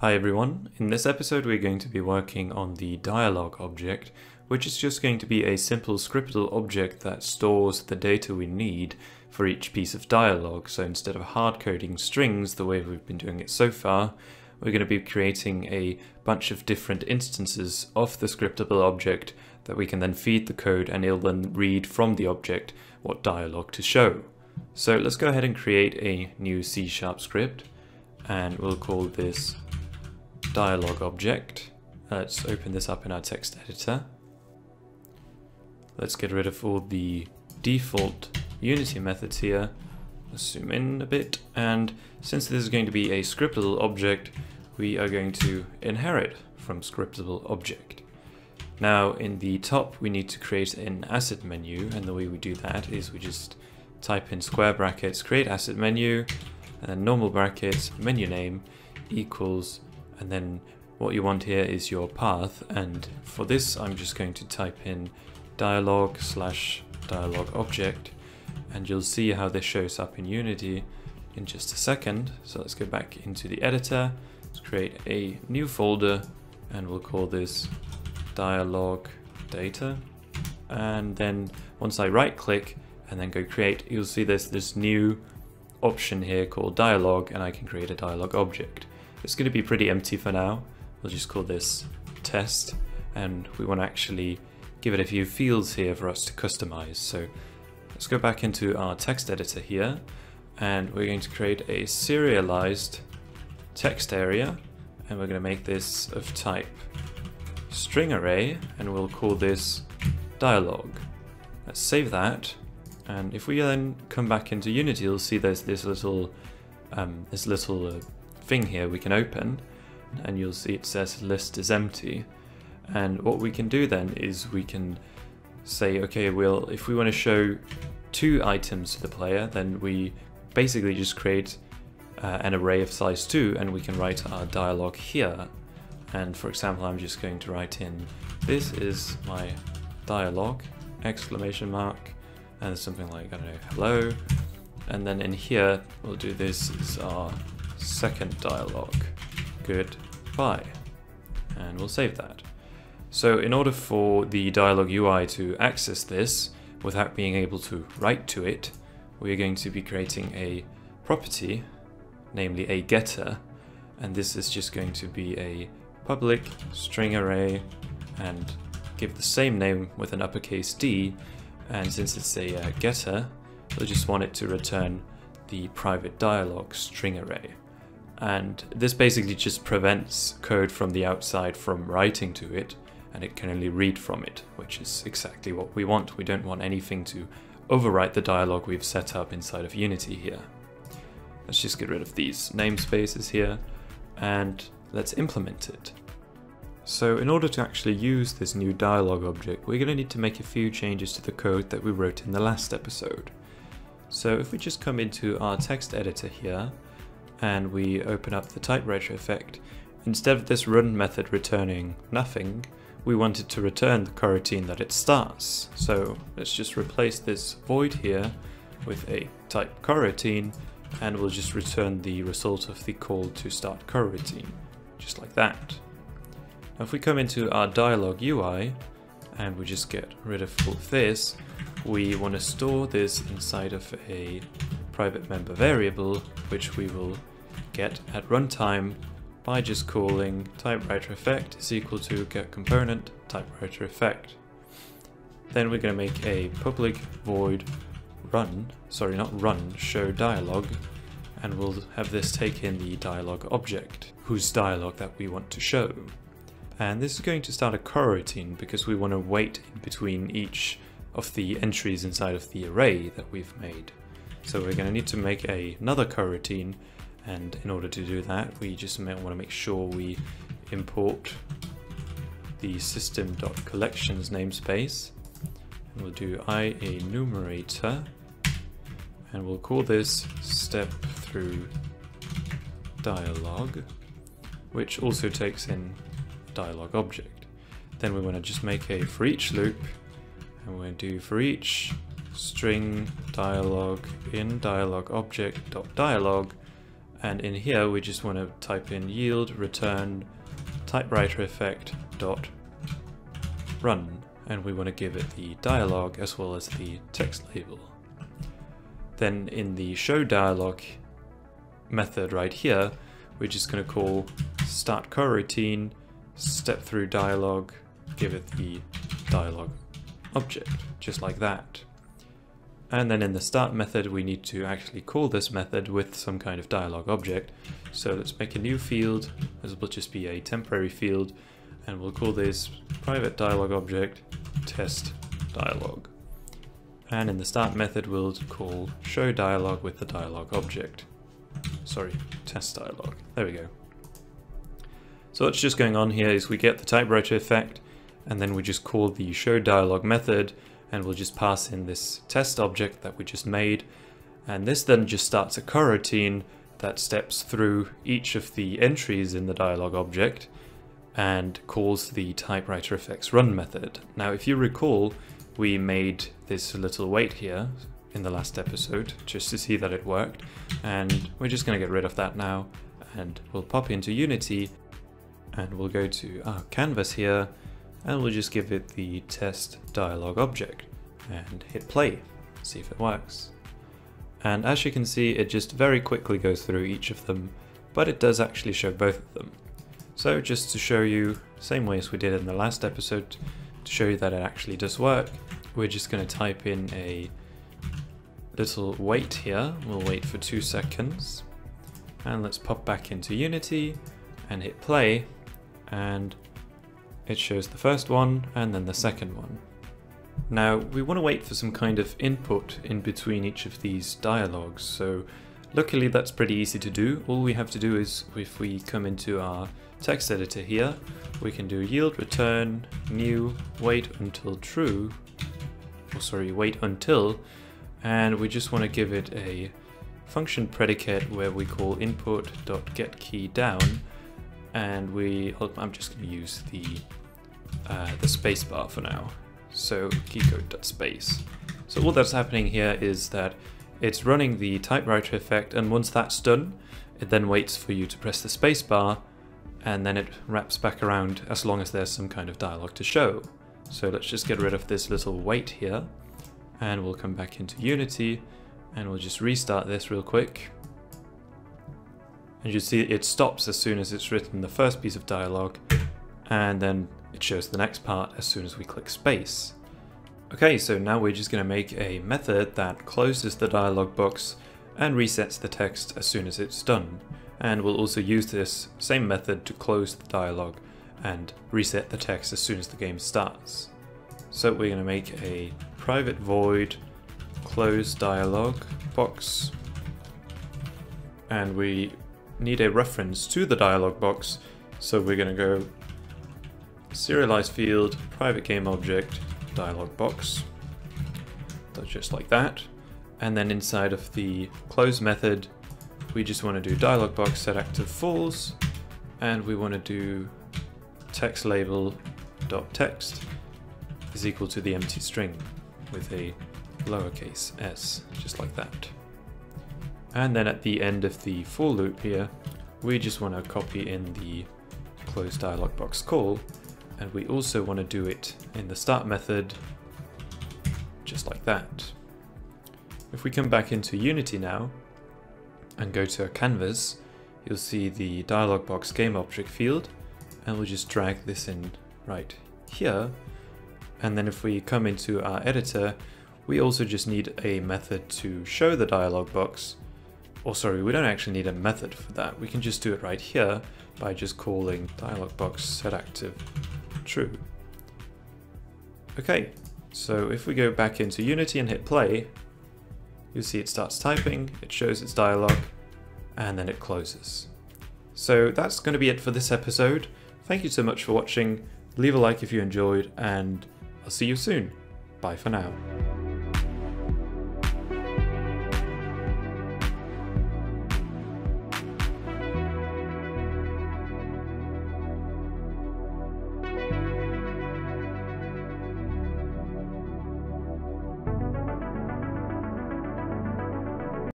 Hi everyone, in this episode we're going to be working on the dialogue object, which is just going to be a simple scriptable object that stores the data we need for each piece of dialogue. So instead of hard coding strings the way we've been doing it so far, we're going to be creating a bunch of different instances of the scriptable object that we can then feed the code and it'll then read from the object what dialogue to show. So let's go ahead and create a new C# script and we'll call this dialogue object. Let's open this up in our text editor. Let's get rid of all the default Unity methods here. Let's zoom in a bit, and since this is going to be a scriptable object, we are going to inherit from scriptable object. Now in the top we need to create an asset menu, and the way we do that is we just type in square brackets create asset menu and then normal brackets menu name equals, and then what you want here is your path, and for this I'm just going to type in dialogue/dialogue object, and you'll see how this shows up in Unity in just a second. So let's go back into the editor, let's create a new folder and we'll call this dialogue data, and then once I right click and then go create, you'll see there's this new option here called dialogue, and I can create a dialogue object. It's going to be pretty empty for now. We'll just call this test, and we want to actually give it a few fields here for us to customize. So let's go back into our text editor here and we're going to create a serialized text area, and we're going to make this of type string array and we'll call this dialogue. Let's save that, and if we then come back into Unity you'll see there's this little thing here we can open, and you'll see it says list is empty. And what we can do then is we can say, okay, well, if we want to show two items to the player, then we basically just create an array of size 2 and we can write our dialogue here. And for example, I'm just going to write in, this is my dialogue, exclamation mark, and something like, I don't know, hello. And then in here, we'll do this is our second dialogue, goodbye, and we'll save that. So in order for the dialogue UI to access this without being able to write to it, we're going to be creating a property, namely a getter, and this is just going to be a public string array and give the same name with an uppercase D, and since it's a getter, we'll just want it to return the private dialogue string array. And this basically just prevents code from the outside from writing to it, and it can only read from it, which is exactly what we want. We don't want anything to overwrite the dialogue we've set up inside of Unity here. Let's just get rid of these namespaces here and let's implement it. So in order to actually use this new dialogue object, we're going to need to make a few changes to the code that we wrote in the last episode. So if we just come into our text editor here and we open up the typewriter effect, instead of this run method returning nothing, we want it to return the coroutine that it starts. So let's just replace this void here with a type coroutine, and we'll just return the result of the call to start coroutine, just like that. Now if we come into our dialogue UI and we just get rid of all of this, we want to store this inside of a private member variable, which we will get at runtime by just calling typewriter effect is equal to get component typewriter effect. Then we're going to make a public void show dialogue, and we'll have this take in the dialogue object whose dialogue that we want to show. And this is going to start a coroutine because we want to wait in between each of the entries inside of the array that we've made. So we're going to need to make another coroutine, and in order to do that we just might want to make sure we import the system.collections namespace, and we'll do enumerator and we'll call this step through dialogue, which also takes in dialogue object. Then we want to just make a for each loop, and we're going to do for each string dialogue in dialogue object dot dialogue, And in here, we just want to type in yield return typewriter effect dot run, and we want to give it the dialogue as well as the text label. Then in the show dialogue method right here, we're just going to call start coroutine step through dialogue, give it the dialogue object, just like that. And then in the start method, we need to actually call this method with some kind of dialogue object. So let's make a new field. This will just be a temporary field, and we'll call this private dialogue object test dialogue. And in the start method, we'll call show dialogue with the dialogue object. Sorry, test dialogue. There we go. So what's just going on here is we get the typewriter effect, and then we just call the show dialogue method, and we'll just pass in this test object that we just made. And this then just starts a coroutine that steps through each of the entries in the dialogue object and calls the typewriter effects run method. Now, if you recall, we made this little wait here in the last episode just to see that it worked. And we're just going to get rid of that now, and we'll pop into Unity and we'll go to our canvas here, and we'll just give it the test dialogue object and hit play, see if it works. And as you can see, it just very quickly goes through each of them, but it does actually show both of them. So just to show you, same way as we did in the last episode, to show you that it actually does work, we're just going to type in a little wait here. We'll wait for 2 seconds, and let's pop back into Unity and hit play, and it shows the first one and then the second one. Now we want to wait for some kind of input in between each of these dialogues, so luckily that's pretty easy to do. All we have to do is, if we come into our text editor here, we can do yield return new wait until true, or sorry, wait until, and we just want to give it a function predicate where we call input.getKeyDown, and I'm just going to use the space bar for now. So keycode.space. So all that's happening here is that it's running the typewriter effect, and once that's done, it then waits for you to press the space bar, and then it wraps back around as long as there's some kind of dialogue to show. So let's just get rid of this little wait here, and we'll come back into Unity and we'll just restart this real quick. And you see it stops as soon as it's written the first piece of dialogue, and then it shows the next part as soon as we click space. Okay, so now we're just going to make a method that closes the dialogue box and resets the text as soon as it's done. And we'll also use this same method to close the dialogue and reset the text as soon as the game starts. So we're going to make a private void close dialogue box, and we need a reference to the dialog box, so we're going to go serialize field private game object dialog box, just like that. And then inside of the close method, we just want to do dialog box set active false, and we want to do text label dot text is equal to the empty string with a lowercase s, just like that. And then at the end of the for loop here, we just want to copy in the close dialog box call, and we also want to do it in the start method, just like that. If we come back into Unity now and go to our canvas, you'll see the dialog box game object field, and we'll just drag this in right here. And then if we come into our editor, we also just need a method to show the dialog box. Or sorry, we don't actually need a method for that. We can just do it right here by just calling dialog box set active true. Okay, so if we go back into Unity and hit play, you'll see it starts typing, it shows its dialog, and then it closes. So that's going to be it for this episode. Thank you so much for watching. Leave a like if you enjoyed, and I'll see you soon. Bye for now.